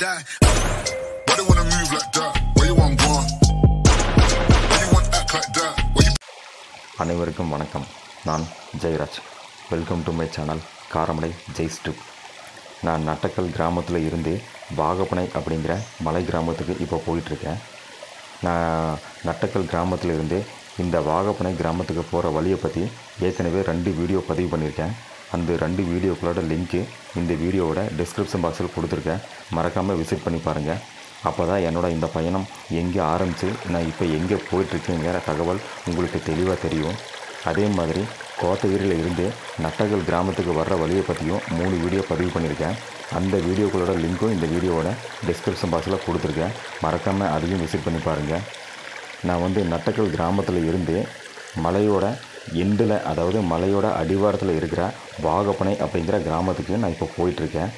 die. Why they wanna move like that? Why you want gone? Why you want act like that? Why you... அனைவருக்கும் வணக்கம். நான் Jayaraj. Welcome to my channel Karamadai Jai's trip. நான் நட்டக்கல் கிராமத்தில் இருந்து வாகப்பனை அப்படிங்கிற மலை கிராமத்துக்கு இப்போ போயிட்டுருக்கேன். நான் நட்டக்கல் கிராமத்தில் இருந்து இந்த வாகப்பனை கிராமத்துக்கு போகிற வழியை பற்றி ஏற்கனவே 2 வீடியோ பதிவு பண்ணியிருக்கேன். அந்த 2 வீடியோக்களோட லிங்க்கு இந்த வீடியோவோட டிஸ்கிரிப்ஷன் பாக்ஸில் கொடுத்துருக்கேன். மறக்காமல் விசிட் பண்ணி பாருங்கள். அப்போ தான் என்னோடய இந்த பயணம் எங்கே ஆரம்பித்து நான் இப்போ எங்கே போயிட்டுருக்கேங்கிற தகவல் உங்களுக்கு தெளிவாக தெரியும். அதே மாதிரி கோட்டை ஈரில் இருந்து நட்டக்கல் கிராமத்துக்கு வர்ற வழியை பற்றியும் 3 வீடியோ பதிவு பண்ணியிருக்கேன். அந்த வீடியோக்களோட லிங்க்கும் இந்த வீடியோவோட டிஸ்கிரிப்ஷன் பாக்ஸில் கொடுத்துருக்கேன். மறக்காமல் அதையும் விசிட் பண்ணி பாருங்கள். நான் வந்து நட்டக்கல் கிராமத்தில் இருந்து மலையோட எண்டில், அதாவது மலையோட அடிவாரத்தில் இருக்கிற வாகப்பனை அப்படிங்கிற கிராமத்துக்கு நான் இப்போ போயிட்டுருக்கேன்.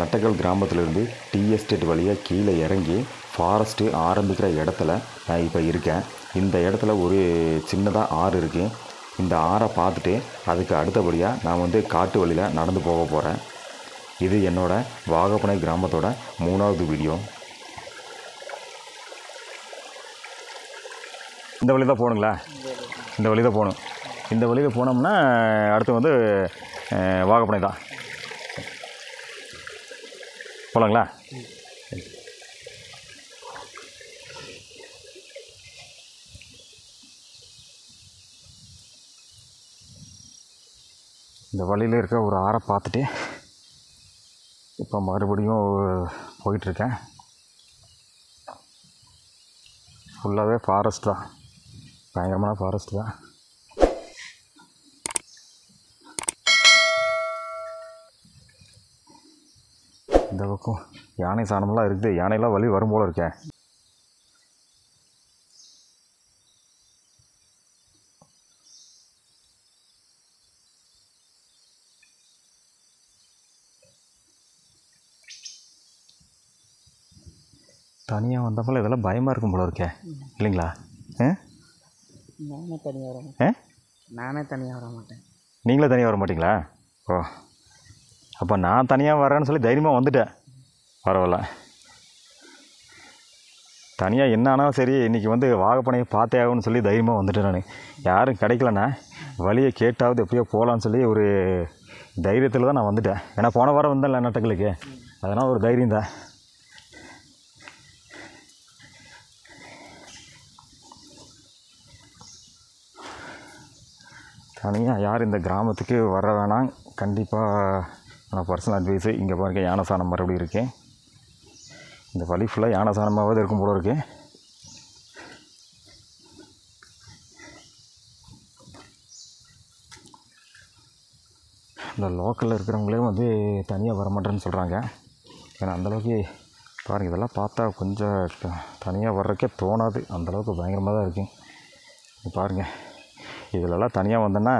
நட்டக்கல் கிராமத்திலேருந்து டீ எஸ்டேட் வழியாக கீழே இறங்கி ஃபாரஸ்ட்டு ஆரம்பிக்கிற இடத்துல நான் இப்போ இருக்கேன். இந்த இடத்துல ஒரு சின்னதாக ஆறு இருக்குது. இந்த ஆறை பார்த்துட்டு அதுக்கு அடுத்தபடியாக நான் வந்து காட்டு வழியில் நடந்து போக போகிறேன். இது என்னோடய வாகப்பனை கிராமத்தோட 3வது வீடியோ. இந்த வழி தான் போகணுங்களா? இந்த வழி தான் போகணும். இந்த வழியில் போனோம்னா அடுத்து வந்து வாகப்பனை தான் போகலாங்களா? இந்த வழியில் இருக்க ஒரு ஆறை பார்த்துட்டு இப்போ மறுபடியும் போயிட்டுருக்கேன். ஃபுல்லாகவே ஃபாரஸ்ட் தான், பயங்கரமான ஃபாரஸ்ட் தான். இந்த பக்கம் யானை சாணம்லாம் இருக்குது. யானைலாம் வழி வரும் போல் இருக்கேன். தனியாக வந்தப்பல இதெல்லாம் பயமாக இருக்கும் போல இருக்கேன், இல்லைங்களா? நானே தனியாக வர மாட்டேன். நீங்களே தனியாக வர மாட்டிங்களா? ஓ, அப்போ நான் தனியாக வரேன்னு சொல்லி தைரியமாக வந்துட்டேன். பரவாயில்ல, தனியாக என்ன ஆனாலும் சரி, இன்றைக்கி வந்து வாகப்பனையை பார்த்தே ஆகும்னு சொல்லி தைரியமாக வந்துட்டேன். நான் யாரும் கிடைக்கலண்ணா வழியை கேட்டாவது எப்படியோ போகலான்னு சொல்லி ஒரு தைரியத்தில் தான் நான் வந்துட்டேன். ஏன்னா போன வாரம் வந்தேன்ல நட்டக்கலுக்கு, அதனால் ஒரு தைரியம் தான். தனியாக யார் இந்த கிராமத்துக்கு வர வேணாம், கண்டிப்பாக நான் பர்சனல் அட்வைஸு. இங்கே பாருங்கள், யானை சாணம் மறுபடியும் இருக்குது. இந்த வழி ஃபுல்லாக யானை சாணமாவது இருக்கும் போல இருக்குது. இந்த லோக்கலில் இருக்கிறவங்களே வந்து தனியாக வர மாட்டேன்னு சொல்கிறாங்க. ஏன்னா அந்தளவுக்கு பாருங்கள், இதெல்லாம் பார்த்தா கொஞ்சம் தனியாக வர்றதுக்கே தோணாது, அந்தளவுக்கு பயங்கரமாக தான் இருக்குது. பாருங்கள், இதிலெல்லாம் தனியாக வந்தோன்னா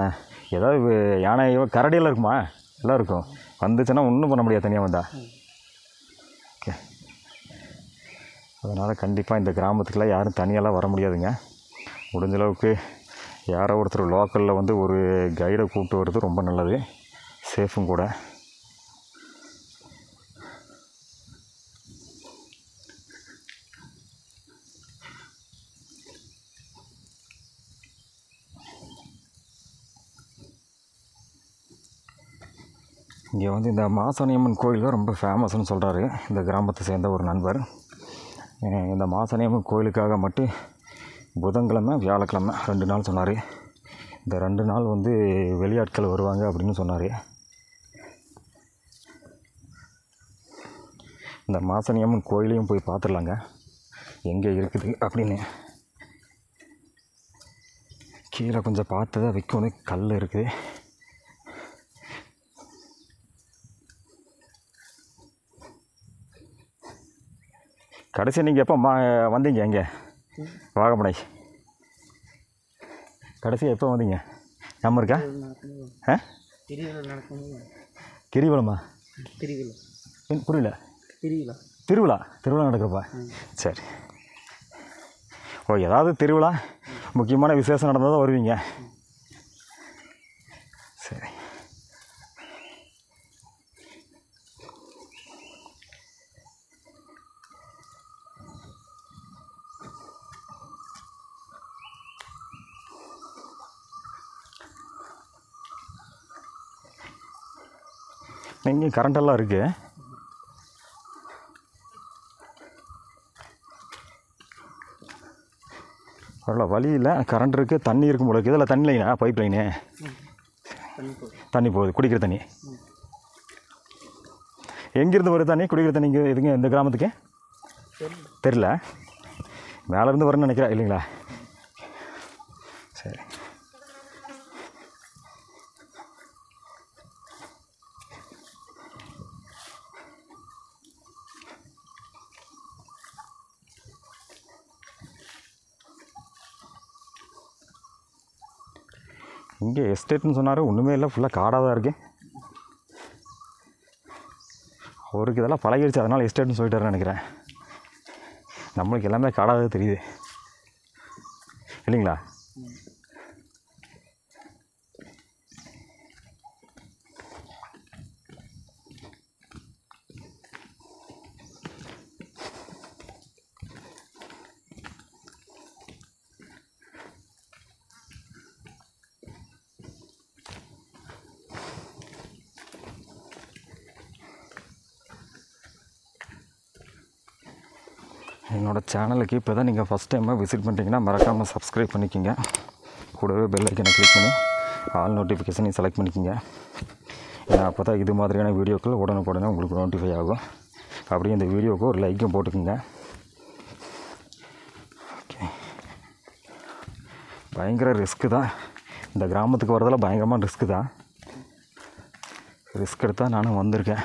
ஏதாவது யானையோ கரடியெல்லாம் இருக்குமா? எல்லாம் இருக்கும். வந்துச்சுன்னா ஒன்றும் பண்ண முடியாது தனியாக வந்தால். ஓகே, அதனால் கண்டிப்பாக இந்த கிராமத்துக்கெல்லாம் யாரும் தனியாலாம் வர முடியாதுங்க. முடிஞ்சளவுக்கு யாரோ ஒருத்தர் லோக்கலில் வந்து ஒரு கைடை கூப்பிட்டு வர்றது ரொம்ப நல்லது, சேஃபும் கூட. இங்கே வந்து இந்த மாசாணியம்மன் கோயிலுக்கு ரொம்ப ஃபேமஸ்ன்னு சொல்கிறாரு இந்த கிராமத்தை சேர்ந்த ஒரு நண்பர். இந்த மாசாணியம்மன் கோயிலுக்காக மட்டும் புதன்கிழமை வியாழக்கிழமை 2 நாள் சொன்னார். இந்த 2 நாள் வந்து வெளியாட்கள் வருவாங்க அப்படின்னு சொன்னார். இந்த மாசாணியம்மன் கோயிலையும் போய் பார்த்துடலாங்க, எங்கே இருக்குது அப்படின்னு. கீழே கொஞ்சம் பார்த்து தான் வைக்கணும், கல் இருக்குது. கடைசி நீங்கள் எப்போ வந்தீங்க இங்கே வாகப்பனை? கடைசி எப்போ வந்தீங்க? நம்ம இருக்கா ஆ கிரிவலமா? புரியல. திருவிழா திருவிழா நடக்கப்பா? சரி, ஓ, ஏதாவது திருவிழா முக்கியமான விசேஷம் நடந்தால் தான் வருவீங்க. சரி, இங்கே கரண்டெல்லாம் இருக்குது. அவ்வளோ வழியில் கரண்ட் இருக்குது, தண்ணி இருக்கும் போல இருக்குது. இதில் தண்ணி லைனா, பைப் லைனு தண்ணி போகுது, குடிக்கிற தண்ணி. எங்கேருந்து வர தண்ணி, குடிக்கிற தண்ணி? இங்கே எதுங்க இந்த கிராமத்துக்கு தெரில, மேலேருந்து வரணும்னு நினைக்கிறேன், இல்லைங்களா? சரி, இங்கே எஸ்டேட்னு சொன்னார், ஒன்றுமே இல்லை, ஃபுல்லாக காடாக தான் இருக்குது. அவருக்கு இதெல்லாம் பழகிடுச்சு, அதனால் எஸ்டேட்னு சொல்லிட்டாருன்னு நினைக்கிறேன். நம்மளுக்கு எல்லாமே காடாக தெரியுது, இல்லைங்களா? என்னோடய சேனலுக்கு இப்போ தான் நீங்கள் ஃபஸ்ட் டைமாக விசிட் பண்ணிட்டீங்கன்னா மறக்காமல் சப்ஸ்கிரைப் பண்ணிக்கோங்க. கூடவே பெல் ஐக்கனை கிளிக் பண்ணி ஆல் நோட்டிஃபிகேஷனையும் செலக்ட் பண்ணிக்கோங்க. ஏன்னா அப்போ தான் இது மாதிரியான வீடியோக்கள் உடனே உங்களுக்கு நோட்டிஃபை ஆகும். அப்படியே இந்த வீடியோவுக்கு ஒரு லைக்கும் போட்டுக்கோங்க. ஓகே, பயங்கர ரிஸ்க்கு தான் இந்த கிராமத்துக்கு வரதில், பயங்கரமாக ரிஸ்க்கு தான். ரிஸ்க் எடுத்தால் நானும் வந்திருக்கேன்.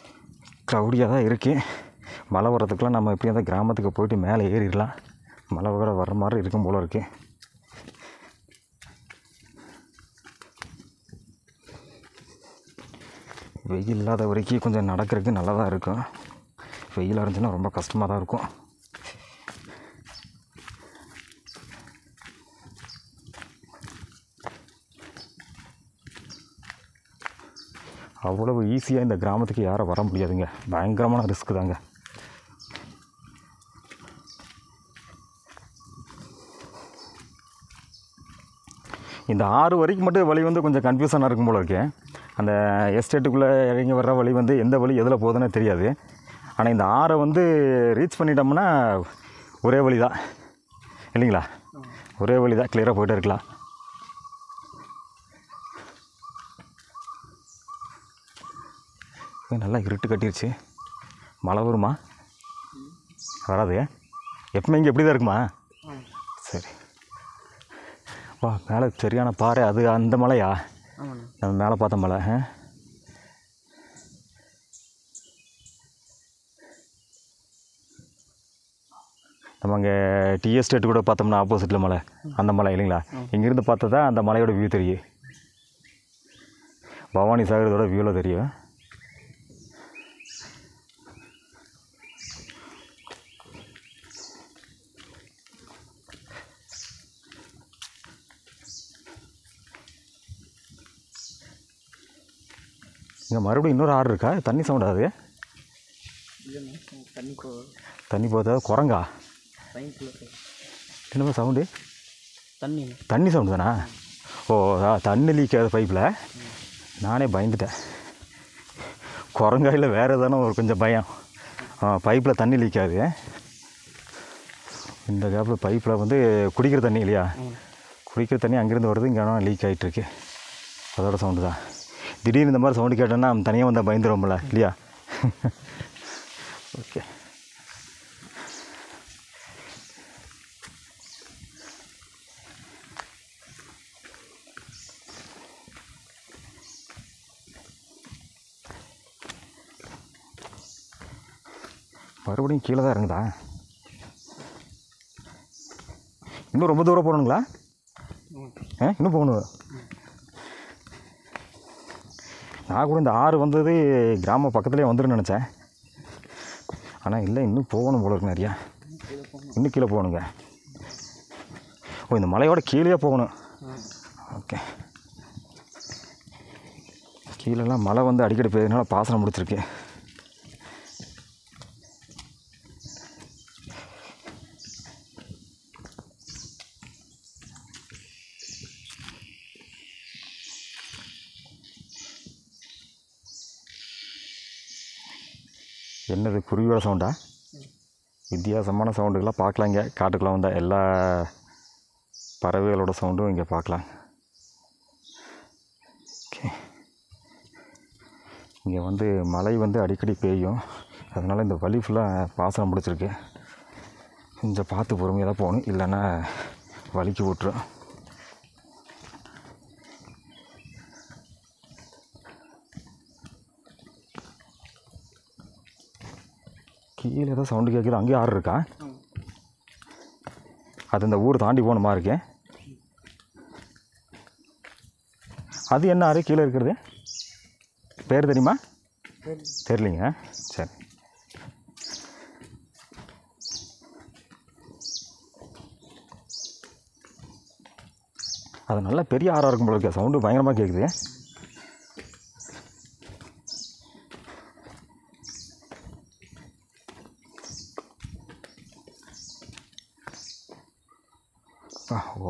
க்ளவுடியாக தான் இருக்குது. மழை வரத்துக்குலாம் நம்ம எப்படியும் அந்த கிராமத்துக்கு போயிட்டு மேலே ஏறிடலாம். மழை வேறு வர்ற மாதிரி இருக்கும் போல் இருக்குது. வெயில் இல்லாத வரைக்கும் கொஞ்சம் நடக்கிறதுக்கு நல்லா தான் இருக்கும். வெயிலாக இருந்துச்சுன்னா ரொம்ப கஷ்டமாக தான் இருக்கும். அவ்வளவு ஈஸியாக இந்த கிராமத்துக்கு யாரும் வர முடியாதுங்க, பயங்கரமான ரிஸ்க்கு தாங்க. இந்த ஆறு வரைக்கும் மட்டும் வழி வந்து கொஞ்சம் கன்ஃபியூஷனாக இருக்கும் போல இருக்கு. அந்த எஸ்டேட்டுக்குள்ளே இறங்கி வர்ற வழி வந்து எந்த வழி எதில் போகுதுன்னே தெரியாது. ஆனால் இந்த ஆறை வந்து ரீச் பண்ணிட்டோம்னா ஒரே வழி தான், இல்லைங்களா? ஒரே வழி தான், கிளியராக போயிட்டே இருக்கலாம். நல்லா இருட்டு கட்டிடுச்சு. மழை வருமா? வராது, எப்பவுமே இங்கே எப்படி தான் இருக்குமா? சரி, வா மேலே சரியான பாறை. அது அந்த மலையா நம்ம மேலே பார்த்த மலை? நம்ம அங்கே டீ எஸ்டேட் கூட பார்த்தோம்னா ஆப்போசிட்டில் மலை, அந்த மலை, இல்லைங்களா? இங்கேருந்து பார்த்தா தான் அந்த மலையோட வியூ தெரியும், பவானி சாகரத்தோட வியூவில் தெரியும். இங்கே மறுபடியும் இன்னொரு ஆறு இருக்கா? தண்ணி சவுண்ட் ஆகுது, தண்ணி போதா குரங்கா என்னப்பா சவுண்டு? தண்ணி தண்ணி சவுண்டு தானா? ஓ, தண்ணி லீக் ஆகுது பைப்பில். நானே பயந்துட்டேன், குரங்காயில் வேறு எதானோ ஒரு கொஞ்சம் பயம். பைப்பில் தண்ணி லீக் ஆகுது. இந்த கேப்பில் பைப்பில் வந்து குடிக்கிற தண்ணி இல்லையா? குடிக்கிற தண்ணி அங்கேருந்து வருது, இங்கே ஆனால் லீக் ஆகிட்டுருக்கு. அதோட சவுண்டு தான். திடீர்னு இந்த மாதிரி சவுண்டு கேட்டோன்னா தனியாக வந்தால் பயந்துடுவோம்ல, இல்லையா? ஓகே, மறுபடியும் கீழே தான் இறங்குதா? இன்னும் ரொம்ப தூரம் போகணுங்களா? இன்னும் போகணும். நான் கூட இந்த ஆறு வந்தது கிராம பக்கத்துலேயே வந்துடுன்னு நினச்சேன். ஆனால் இல்லை, இன்னும் போகணும் போல இருக்கு, நிறையா இன்னும் கீழே போகணுங்க. ஓ, இந்த மலையோட கீழே போகணும். ஓகே, கீழெல்லாம் மழை வந்து அடிக்கடி போயிருந்தனால பாசனம் முடிச்சிருக்கு. என்னது குருவியோட சவுண்டா? வித்தியாசமான சவுண்டுகளாக பார்க்கலாம். இங்கே காட்டுக்குள்ளே வந்தால் எல்லா பறவைகளோட சவுண்டும் இங்கே பார்க்கலாம். ஓகே, இங்கே வந்து மழை வந்து அடிக்கடி பெய்யும், அதனால் இந்த வழி ஃபுல்லாக பாசனம் பிடிச்சிருக்கு. கொஞ்சம் பார்த்து பொறுமையாக தான் போகணும், இல்லைன்னா வலிக்கு விட்டுரும். கீழே ஏதோ சவுண்டு கேட்குது. அங்கேயும் ஆறு இருக்கா? அது இந்த ஊர் தாண்டி போகணுமா இருக்கு. அது என்ன ஆறு கீழே இருக்கிறது? பேர் தெரியுமா? தெரியலிங்க. சரி, அது நல்லா பெரிய ஆறாக இருக்கும் போல இருக்கா, சவுண்டு பயங்கரமாக கேட்குது.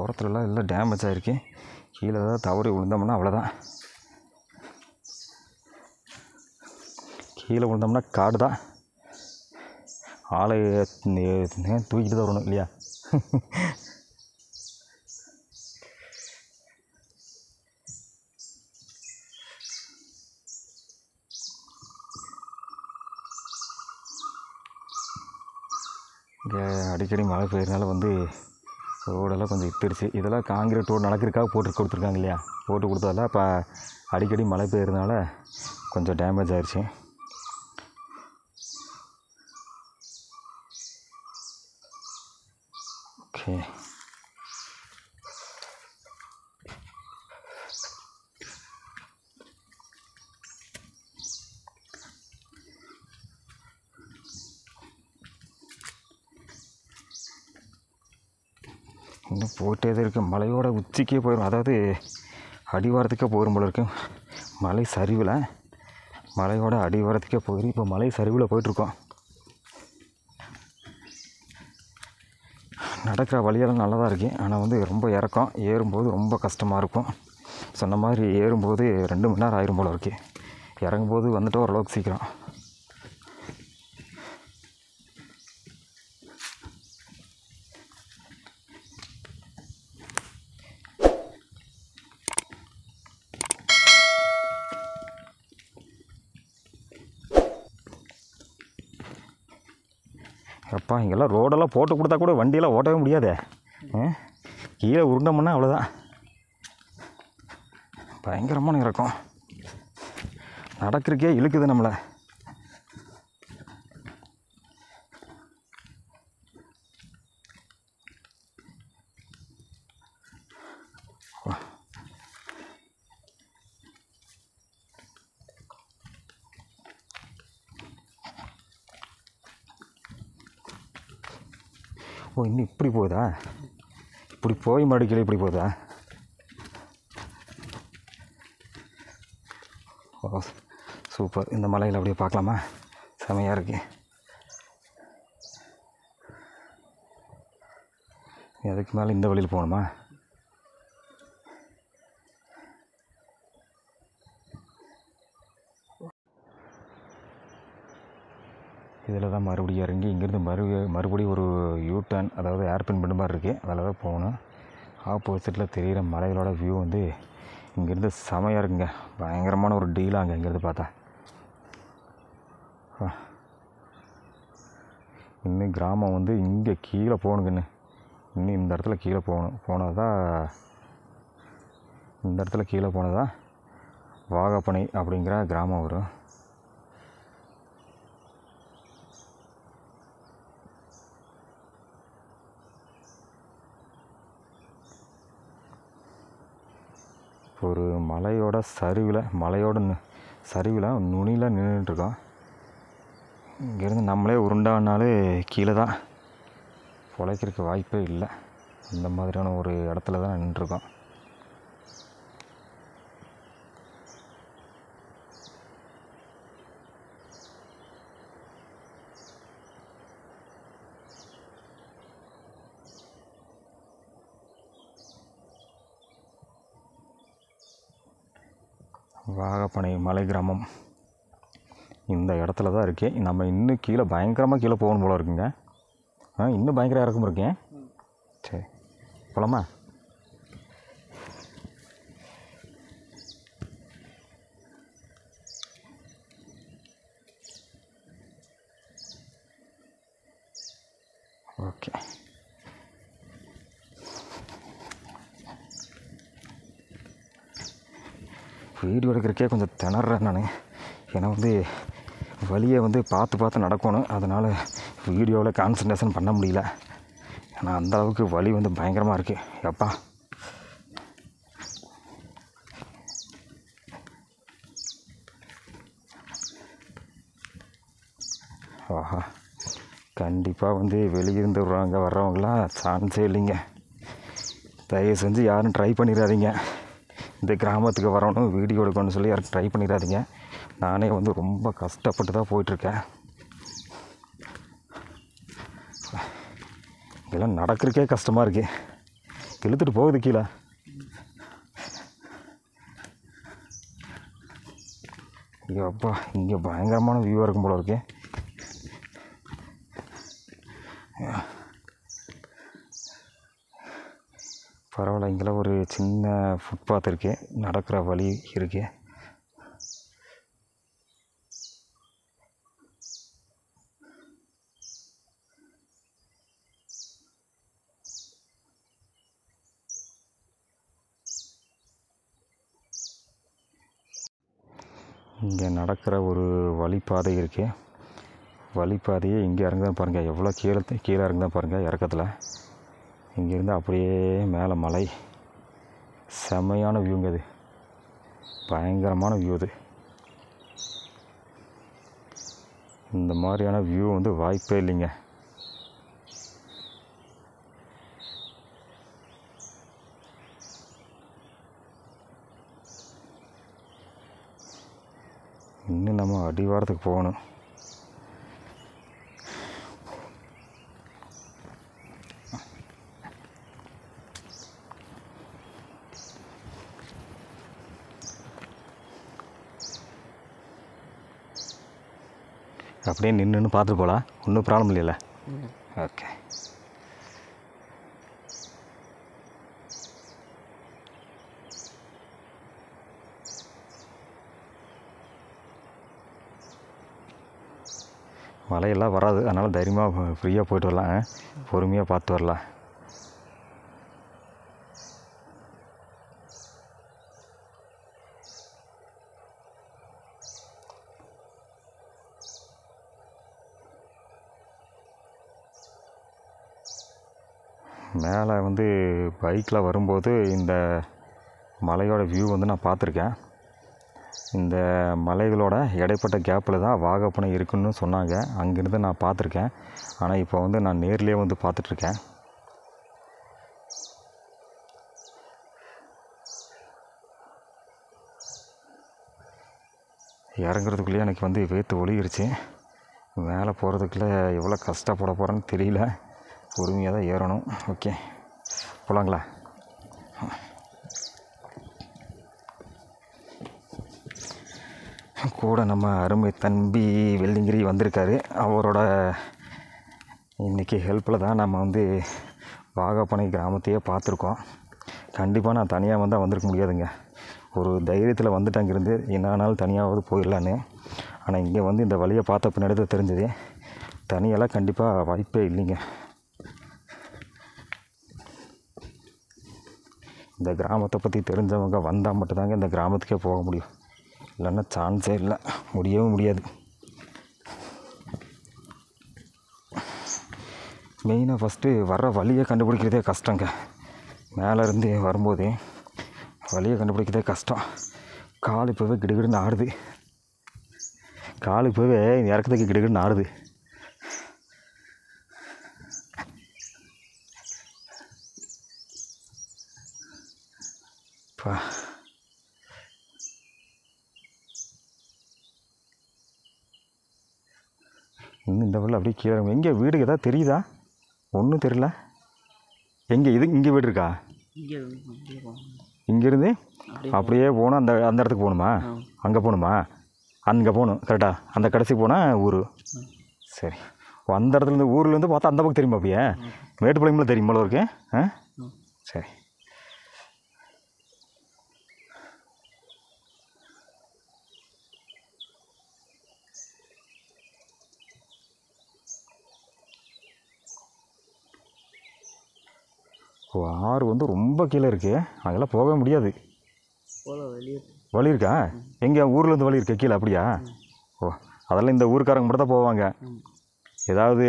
ஓரத்துலலாம் எல்லாம் டேமேஜ் ஆகிருக்கு. கீழே ஏதாவது தவறி விழுந்தோம்னா அவ்வளோதான். கீழே விழுந்தோம்னா காடு தான், ஆளை தூக்கிட்டு தான் வரணும் இல்லையா? இங்கே அடிக்கடி மழை பெய்யறதுனால வந்து ரோடெல்லாம் கொஞ்சம் இட்டுருச்சு. இதெல்லாம் காங்கிரீட் ரோடு நடக்கிறதுக்காக போட்டு கொடுத்துருக்காங்க இல்லையா? போட்டு கொடுத்ததெல்லாம் இப்போ அடிக்கடி மழை பெய்யறதுனால கொஞ்சம் டேமேஜ் ஆகிடுச்சு. ஓகே, இன்னும் போயிட்டே தான் இருக்குது. மலையோட உச்சிக்கே போயிடும், அதாவது அடிவாரத்துக்கே போயிடும் போல இருக்கும். மலை சரிவில் மலையோட அடிவாரத்துக்கே போயிடும். இப்போ மலை சரிவில் போயிட்டுருக்கோம். நடக்கிற வழியெல்லாம் நல்லா தான் இருக்குது, ஆனால் வந்து ரொம்ப இறக்கம். ஏறும்போது ரொம்ப கஷ்டமாக இருக்கும். சொன்ன மாதிரி ஏறும்போது 2 மணி நேரம் ஆயிரும் போல இருக்குது. இறங்கும்போது வந்துட்டு ஓரளவுக்கு சீக்கிரம். அப்பா, இங்கெல்லாம் ரோடெல்லாம் போட்டு கொடுத்தா கூட வண்டியெல்லாம் ஓட்டவே முடியாதே. கீழே உருண்டோம்னா அவ்வளோதான், பயங்கரமான இறக்கம். நடக்கிறக்கே இழுக்குது நம்மளை. ஓ, இன்னும் இப்படி போகுதா? இப்படி போய் மறுபடியும் இப்படி போகுதா? ஓ சூப்பர், இந்த மலையில் அப்படியே பார்க்கலாமா? செமையாக இருக்கு. அதுக்கு மேலே இந்த வழியில் போகணுமா? இதில் தான் மறுபடியும் இறங்கி இங்கேருந்து மறுபடியும் ஒரு யூட்டர்ன், அதாவது ஏர்பின் பண்ண மாதிரி இருக்குது, அதில் தான் போகணும். ஆப்போசிட்டில் தெரிகிற மலைகளோட வியூ வந்து இங்கேருந்து செமையாக இருக்குங்க. பயங்கரமான ஒரு டீலாக அங்கே இங்கேருந்து பார்த்தா. இன்னும் கிராமம் வந்து இங்கே கீழே போகணுங்கன்னு, இன்னும் இந்த இடத்துல கீழே போகணும். இந்த இடத்துல கீழே போனதான் வாகப்பனை அப்படிங்கிற கிராமம் வரும். ஒரு மலையோட சரிவில், மலையோட சரிவில் நுனியில் நின்றுட்டுருக்கோம். இங்கேருந்து நம்மளே உருண்டானாலே கீழே தான் பொழைக்கிறதுக்கு வாய்ப்பே இல்லை. அந்த மாதிரியான ஒரு இடத்துல தான் நின்றுருக்கோம். வாகப்பனை மலை கிராமம் இந்த இடத்துல தான் இருக்கேன். நம்ம இன்னும் கீழே பயங்கரமாக கீழே போகணும் போல இருக்குங்க. இன்னும் பயங்கர இறக்கம் இருக்கேன். சரி போலாமா? ஓகே, வீடியோ எடுக்கிறக்கே கொஞ்சம் திணறேன் நான். ஏன்னா வழியை பார்த்து நடக்கணும். அதனால் வீடியோவில் கான்சன்ட்ரேஷன் பண்ண முடியல. ஏன்னா அந்தளவுக்கு வழி பயங்கரமாக இருக்குது. எப்பா ஆஹா, கண்டிப்பாக வெளியிருந்து விடுறாங்க வர்றவங்களாம் சான்ஸே இல்லைங்க. தயவு செஞ்சு யாரும் ட்ரை பண்ணிடாதீங்க. இந்த கிராமத்துக்கு வரணும் வீடியோ எடுக்கணும்னு சொல்லி யாரும் ட்ரை பண்ணிடாதீங்க. நானே ரொம்ப கஷ்டப்பட்டு தான் போயிட்டுருக்கேன். இதெல்லாம் நடக்கிறக்கே கஷ்டமாக இருக்குது. இழுத்துட்டு போகுது கீழே. ஐயோ அப்பா, இங்கே பயங்கரமான வியூவாக இருக்கும் போல இருக்கு. பரவாயில்ல, இங்கெல்லாம் ஒரு சின்ன ஃபுட்பாத் இருக்குது, நடக்கிற வழி இருக்குது. இங்கே நடக்கிற ஒரு வழிப்பாதை இருக்குது. வழிப்பாதையே இங்கே இறங்குதான் பாருங்கள். எவ்வளோ கீழே இறங்குதான் பாருங்கள். இறக்கத்தில் இங்கேருந்து அப்படியே மேலே மலை. செமையான வியூங்க, அது பயங்கரமான வியூ. அது இந்த மாதிரியான வியூ வாய்ப்பே இல்லைங்க. இன்னும் நம்ம அடிவாரத்துக்கு போகணும். அப்படியே நின்று பார்த்துட்டு போகலாம், ஒன்றும் ப்ராப்ளம் இல்லைல்ல? ஓகே, மழையெல்லாம் வராது, அதனால் தைரியமாக ஃப்ரீயாக போய்ட்டு வரலாம். பொறுமையாக பார்த்து வரலாம். மேலே பைக்கில் வரும்போது இந்த மலையோட வியூ நான் பார்த்துருக்கேன். இந்த மலைகளோட இடைப்பட்ட கேப்பில் தான் வாகப்பனை இருக்குன்னு சொன்னாங்க. அங்கேருந்து நான் பார்த்துருக்கேன். ஆனால் இப்போ நான் நேர்லேயே பார்த்துட்ருக்கேன். இறங்குறதுக்குள்ளேயே எனக்கு வேர்த்து ஒழுகிருச்சு. மேலே போகிறதுக்குள்ளே எவ்வளோ கஷ்டப்பட போகிறேன்னு தெரியல. பொறுமையாக தான் ஏறணும். ஓகே போகலாங்களா? கூட நம்ம அருமை தம்பி வெள்ளிங்கிரி வந்திருக்காரு. அவரோட இன்றைக்கி ஹெல்ப்பில் தான் நம்ம வாகப்பனை கிராமத்தையே பார்த்துருக்கோம். கண்டிப்பாக நான் தனியாக வந்திருக்க முடியாதுங்க. ஒரு தைரியத்தில் வந்துட்டு அங்கேருந்து என்னானாலும் தனியாவது போயிடலான்னு. ஆனால் இங்கே இந்த வழியை பார்த்த பின்னாடி தான் தெரிஞ்சது. தனியெல்லாம் கண்டிப்பாக வாய்ப்பே இல்லைங்க. இந்த கிராமத்தை பற்றி தெரிஞ்சவங்க வந்தால் மட்டும்தாங்க இந்த கிராமத்துக்கே போக முடியும். இல்லைன்னா சான்ஸே இல்லை, முடியவே முடியாது. மெயினாக ஃபஸ்ட்டு வர்ற வழியை கண்டுபிடிக்கிறதே கஷ்டங்க. மேலேருந்து வரும்போதே வழியை கண்டுபிடிக்கிறதே கஷ்டம். கால் இப்போவே கிடுகிடுன்னு ஆடுது. காலு போவே இந்த இறக்கத்துக்கு கிடுக்குன்னு ஆடுது. இன்னும் இந்த பிள்ளை அப்படியே கீழே எங்கே வீடு எதாவது தெரியுதா? ஒன்றும் தெரியல. எங்கே இது இங்கே வீடு இருக்கா? இங்கேருந்து அப்படியே போகணும். அந்த இடத்துக்கு போகணுமா? அங்கே போகணுமா? அங்கே போகணும் கரெக்டாக. அந்த கடைசிக்கு போனால் ஊர். சரி, அந்த இடத்துலேருந்து ஊர்லேருந்து பார்த்தா அந்த பக்கம் தெரியுமா? அப்படியே மேட்டுப்பாளையம்லாம் தெரியுமால இருக்கு. ஆ சரி. ஆறு வந்து ரொம்ப கீழே இருக்குது, அதெல்லாம் போக முடியாது. வழி இருக்கா? எங்கே ஊர்லேருந்து வழி இருக்கா கீழே? அப்படியா? ஓ, அதெல்லாம் இந்த ஊருக்காரங்க மட்டும் தான் போவாங்க. ஏதாவது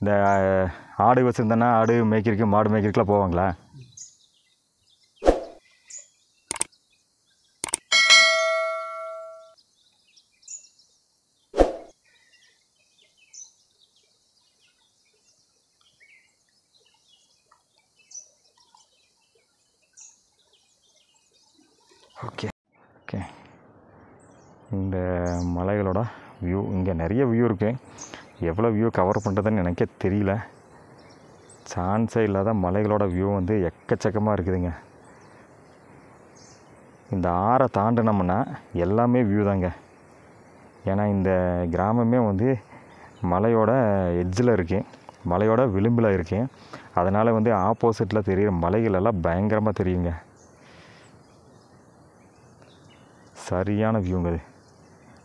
இந்த ஆடு வச்சுருந்தேன்னா ஆடு மேய்க்கிறதுக்கு மாடு மேய்க்கிறதுக்குலாம் போவாங்களா? Okay okay. இந்த மலைகளோட வியூ, இங்கே நிறைய வியூ இருக்குது. எவ்வளோ வியூ கவர் பண்ணுறதுன்னு எனக்கே தெரியல. சான்ஸே இல்லாத மலைகளோட வியூ வந்து எக்கச்சக்கமாக இருக்குதுங்க. இந்த ஆறை தாண்டினோம்னா எல்லாமே வியூ தாங்க. ஏன்னா இந்த கிராமமே வந்து மலையோட எட்ஜில் இருக்குது, மலையோட விளிம்பில் இருக்குது. அதனால் வந்து ஆப்போசிட்டில் தெரிகிற மலைகளெல்லாம் பயங்கரமாக தெரியுங்க. சரியான வியூங்க அது.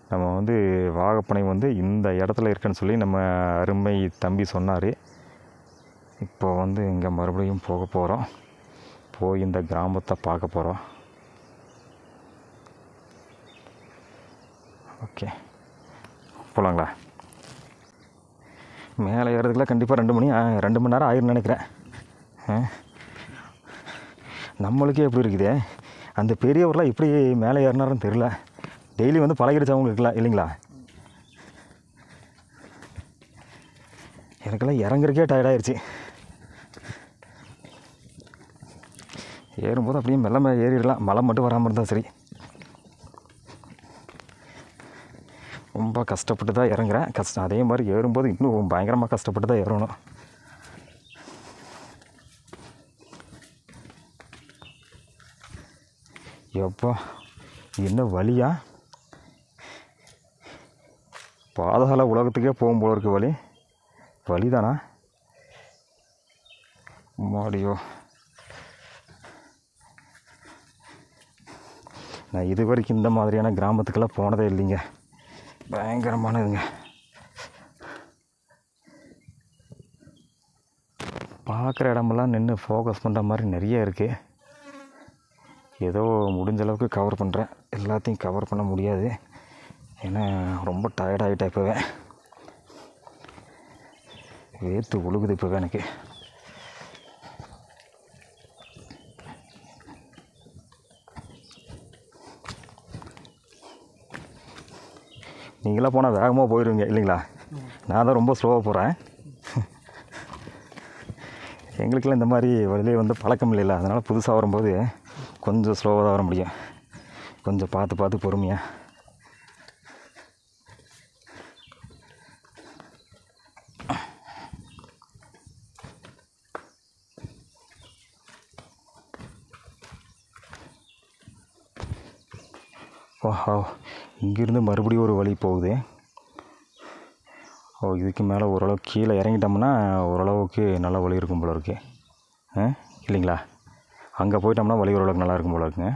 நம்ம வந்து வாகப்பனை வந்து இந்த இடத்துல இருக்குன்னு சொல்லி நம்ம அருமை தம்பி சொன்னார். இப்போ வந்து இங்கே மறுபடியும் போக போகிறோம், போய் இந்த கிராமத்தை பார்க்க போகிறோம். ஓகே, போகலாங்களா? மேலே ஏறதுக்குலாம் கண்டிப்பாக 2 மணி நேரம் ஆயிரம்னு நினைக்கிறேன். நம்மளுக்கே எப்படி இருக்குதே, அந்த பெரியவரெலாம் எப்படி மேலே ஏறினாருன்னு தெரில. டெய்லி வந்து பழகிடுச்சவங்களுக்கு இருக்கலாம் இல்லைங்களா? எனக்கெல்லாம் இறங்குறக்கே டயர்டாகிடுச்சு. ஏறும்போது அப்படியே மெல்ல மேலே ஏறிடலாம், மழை மட்டும் வராமல் இருந்தால் சரி. ரொம்ப கஷ்டப்பட்டு தான் இறங்குறேன். அதே மாதிரி ஏறும்போது இன்னும் பயங்கரமாக கஷ்டப்பட்டு தான் ஏறணும். எப்போ என்ன வழியா, பாதாள உலகத்துக்கே போகும்போல இருக்குது. வழி தானா மாடியோ? நான் இது வரைக்கும் இந்த மாதிரியான கிராமத்துக்கெல்லாம் போனதே இல்லைங்க. பயங்கரமானதுங்க. பார்க்குற இடமெல்லாம் நின்று ஃபோக்கஸ் பண்ணுற மாதிரி நிறைய இருக்குது. ஏதோ முடிஞ்ச அளவுக்கு கவர் பண்ணுறேன், எல்லாத்தையும் கவர் பண்ண முடியாது, ஏன்னா ரொம்ப டயர்டாகிட்டா. இப்போவே வேர்த்து ஒழுகுது. இப்போவே எனக்கு நீங்களாம் போனால் வேகமாக போயிடுவீங்க இல்லைங்களா? நான் தான் ரொம்ப ஸ்லோவாக போகிறேன். எங்களுக்கெல்லாம் இந்த மாதிரி வழியிலே வந்து பழக்கம் இல்லை, அதனால் புதுசாக வரும்போது கொஞ்சம் ஸ்லோவாக தான் வர முடியும். கொஞ்சம் பார்த்து பார்த்து பொறுமையாக. ஓஹோ, இங்கேருந்து மறுபடியும் ஒரு வழி போகுது. ஓ, இதுக்கு மேலே ஓரளவுக்கு கீழே இறங்கிட்டோம்னா ஓரளவுக்கு நல்ல வழி இருக்கும் போல இருக்குது இல்லைங்களா? அங்கே போயிட்டோம்னா வழி ஓரளவுக்கு நல்லா இருக்கும் போல இருக்குங்க.